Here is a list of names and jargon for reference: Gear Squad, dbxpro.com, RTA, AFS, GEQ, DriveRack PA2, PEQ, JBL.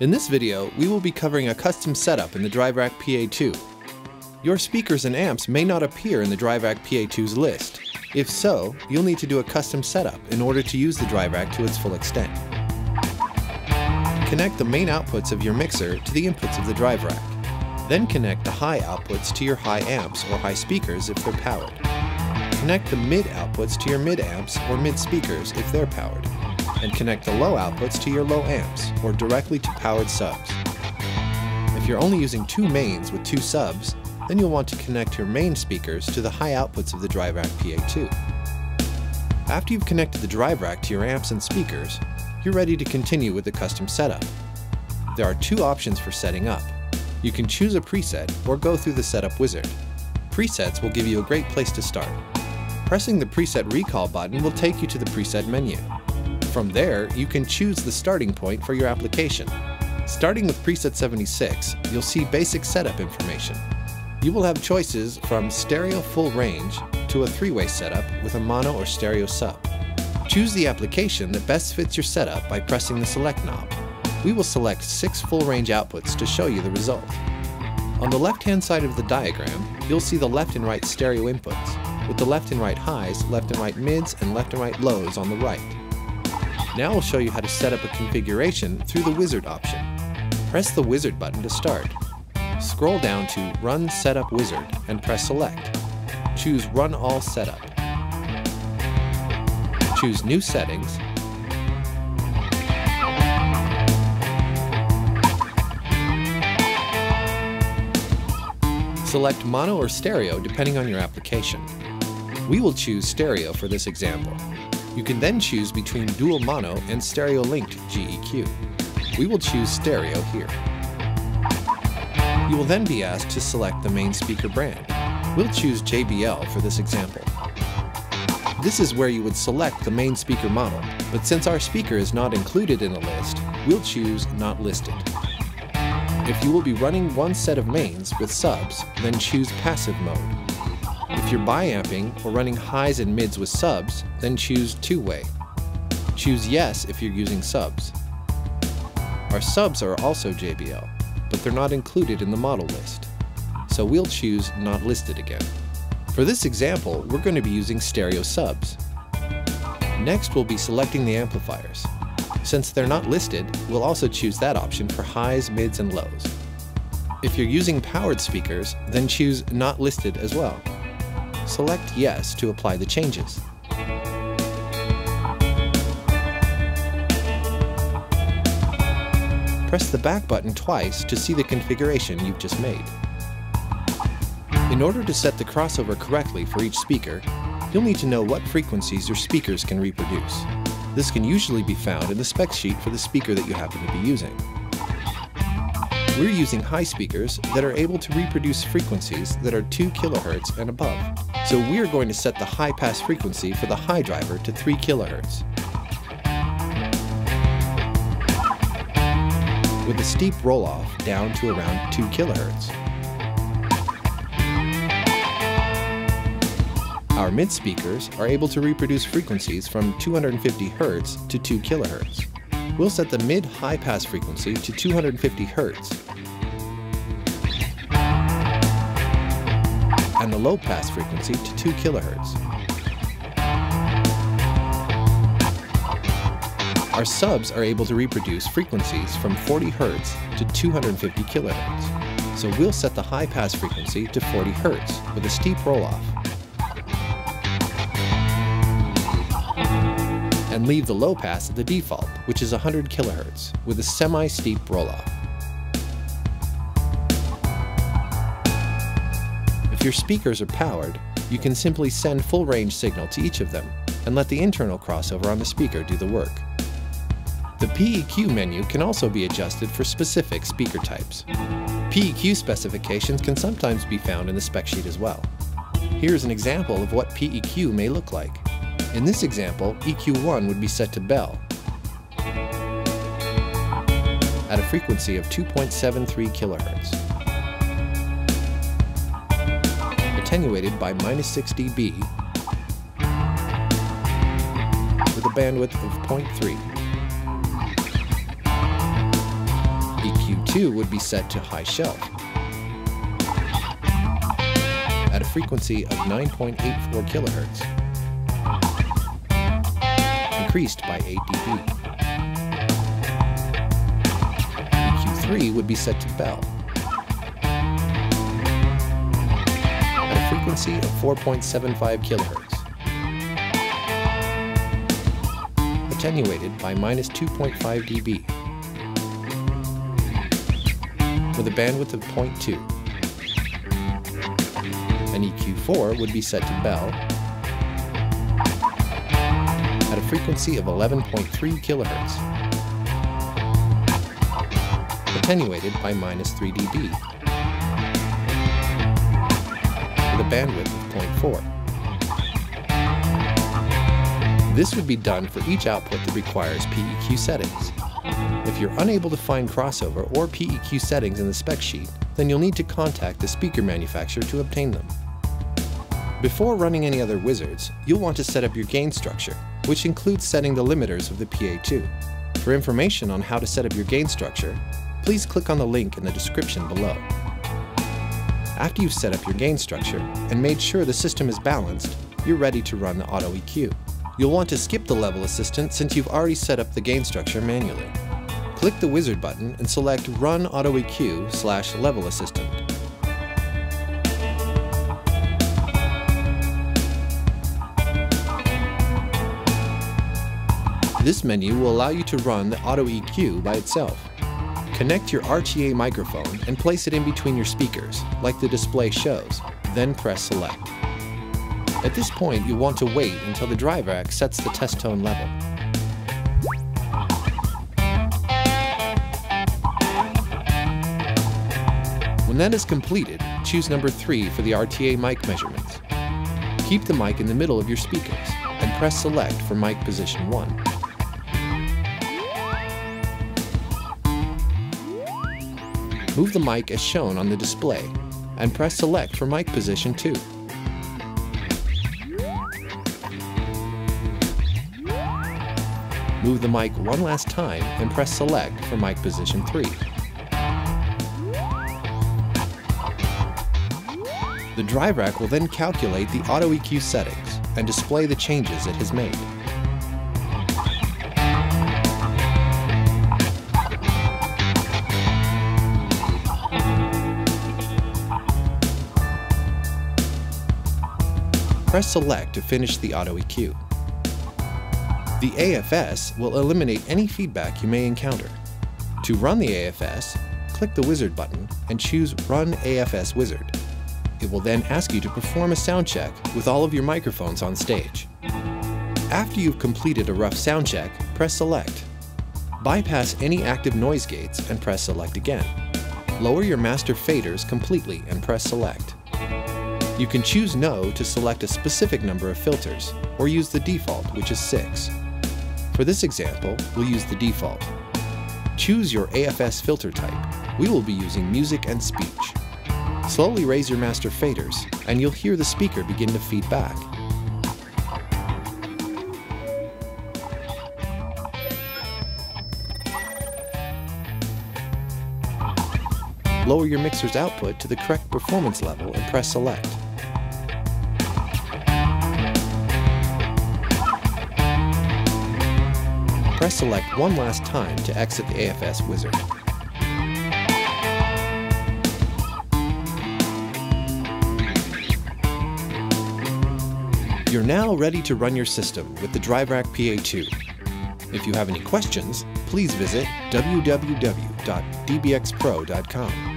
In this video, we will be covering a custom setup in the DriveRack PA2. Your speakers and amps may not appear in the DriveRack PA2's list. If so, you'll need to do a custom setup in order to use the DriveRack to its full extent. Connect the main outputs of your mixer to the inputs of the DriveRack. Then connect the high outputs to your high amps or high speakers if they're powered. Connect the mid outputs to your mid amps or mid speakers if they're powered. And connect the low outputs to your low amps, or directly to powered subs. If you're only using two mains with two subs, then you'll want to connect your main speakers to the high outputs of the DriveRack PA2. After you've connected the DriveRack to your amps and speakers, you're ready to continue with the custom setup. There are two options for setting up. You can choose a preset or go through the setup wizard. Presets will give you a great place to start. Pressing the preset recall button will take you to the preset menu. From there, you can choose the starting point for your application. Starting with Preset 76, you'll see basic setup information. You will have choices from stereo full range to a three-way setup with a mono or stereo sub. Choose the application that best fits your setup by pressing the Select knob. We will select 6 full range outputs to show you the result. On the left-hand side of the diagram, you'll see the left and right stereo inputs, with the left and right highs, left and right mids, and left and right lows on the right. Now we'll show you how to set up a configuration through the wizard option. Press the wizard button to start. Scroll down to Run Setup Wizard and press Select. Choose Run All Setup. Choose New Settings. Select mono or stereo depending on your application. We will choose stereo for this example. You can then choose between dual mono and stereo linked GEQ. We will choose stereo here. You will then be asked to select the main speaker brand. We'll choose JBL for this example. This is where you would select the main speaker model, but since our speaker is not included in a list, we'll choose Not Listed. If you will be running one set of mains with subs, then choose passive mode. If you're bi-amping or running highs and mids with subs, then choose two-way. Choose yes if you're using subs. Our subs are also JBL, but they're not included in the model list. So we'll choose Not Listed again. For this example, we're going to be using stereo subs. Next, we'll be selecting the amplifiers. Since they're not listed, we'll also choose that option for highs, mids, and lows. If you're using powered speakers, then choose Not Listed as well. Select Yes to apply the changes. Press the back button twice to see the configuration you've just made. In order to set the crossover correctly for each speaker, you'll need to know what frequencies your speakers can reproduce. This can usually be found in the spec sheet for the speaker that you happen to be using. We're using high speakers that are able to reproduce frequencies that are 2 kHz and above. So we're going to set the high pass frequency for the high driver to 3 kHz. With a steep roll off down to around 2 kHz. Our mid speakers are able to reproduce frequencies from 250 Hz to 2 kHz. We'll set the mid-high pass frequency to 250 Hz. And the low pass frequency to 2 kHz. Our subs are able to reproduce frequencies from 40 Hz to 250 kHz. So we'll set the high pass frequency to 40 Hz with a steep roll-off. And leave the low pass at the default, which is 100 kHz, with a semi-steep roll-off. If your speakers are powered, you can simply send full-range signal to each of them and let the internal crossover on the speaker do the work. The PEQ menu can also be adjusted for specific speaker types. PEQ specifications can sometimes be found in the spec sheet as well. Here's an example of what PEQ may look like. In this example, EQ1 would be set to bell at a frequency of 2.73 kHz, attenuated by -6 dB with a bandwidth of 0.3. PA2 would be set to high shelf at a frequency of 9.84 kHz, increased by 8 dB. PEQ3 would be set to bell at a frequency of 4.75 kHz, attenuated by -2.5 dB, with a bandwidth of 0.2. And EQ4 would be set to bell at a frequency of 11.3 kHz, attenuated by -3 dB, with a bandwidth of 0.4. This would be done for each output that requires PEQ settings. If you're unable to find crossover or PEQ settings in the spec sheet, then you'll need to contact the speaker manufacturer to obtain them. Before running any other wizards, you'll want to set up your gain structure, which includes setting the limiters of the PA2. For information on how to set up your gain structure, please click on the link in the description below. After you've set up your gain structure and made sure the system is balanced, you're ready to run the auto EQ. You'll want to skip the level assistant since you've already set up the gain structure manually. Click the wizard button and select Run Auto EQ / Level Assistant. This menu will allow you to run the Auto EQ by itself. Connect your RTA microphone and place it in between your speakers, like the display shows, then press Select. At this point, you want to wait until the DriveRack sets the test tone level. When that is completed, choose number 3 for the RTA mic measurements. Keep the mic in the middle of your speakers and press Select for mic position 1. Move the mic as shown on the display and press Select for mic position 2. Move the mic one last time and press Select for mic position 3. The DriveRack will then calculate the Auto EQ settings and display the changes it has made. Press Select to finish the Auto EQ. The AFS will eliminate any feedback you may encounter. To run the AFS, click the wizard button and choose Run AFS Wizard. It will then ask you to perform a sound check with all of your microphones on stage. After you've completed a rough sound check, press Select. Bypass any active noise gates and press Select again. Lower your master faders completely and press Select. You can choose No to select a specific number of filters, or use the default, which is 6. For this example, we'll use the default. Choose your AFS filter type. We will be using music and speech. Slowly raise your master faders, and you'll hear the speaker begin to feed back. Lower your mixer's output to the correct performance level and press Select. Press Select one last time to exit the AFS wizard. You're now ready to run your system with the DriveRack PA2. If you have any questions, please visit www.dbxpro.com.